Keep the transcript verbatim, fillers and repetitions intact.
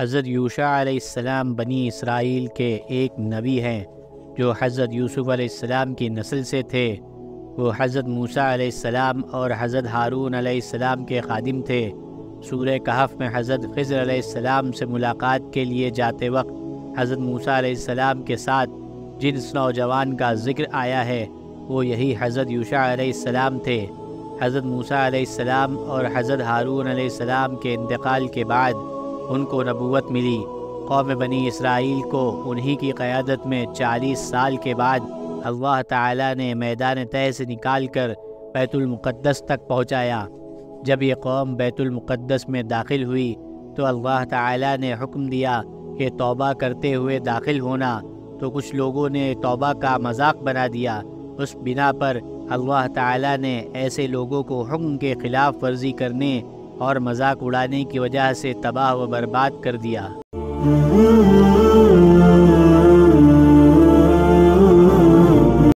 हज़रत यूशा अलैहिस्सलाम बनी इसराइल के एक नबी हैं जो हज़रत यूसुफ़ अलैहिस्सलाम की नस्ल से थे। वो हज़रत मूसा अलैहिस्सलाम और हज़रत हारून अलैहिस्सलाम के ख़ादिम थे। सूरह कहफ़ में हज़रत ख़िज़्र अलैहिस्सलाम से मुलाकात के लिए जाते वक्त हज़रत मूसा अलैहिस्सलाम के साथ जिस नौजवान का ज़िक्र आया है वो यही हज़रत यूशा अलैहिस्सलाम थे। हज़रत मूसा अलैहिस्सलाम और हज़रत हारून अलैहिस्सलाम के इंतकाल के बाद उनको नबूवत मिली। कौम बनी इसराइल को उन्हीं की क़यादत में चालीस साल के बाद अल्लाह ताला ने मैदान तय से निकाल कर बैतुल मुकद्दस तक पहुँचाया। जब ये कौम बैतुल मुकद्दस में दाखिल हुई तो अल्लाह ताला ने हुक्म दिया कि तौबा करते हुए दाखिल होना, तो कुछ लोगों ने तौबा का मजाक बना दिया। उस बिना पर अल्लाह ताला ने ऐसे लोगों को हुक्म के ख़िलाफ़ वर्जी करने और मजाक उड़ाने की वजह से तबाह व बर्बाद कर दिया।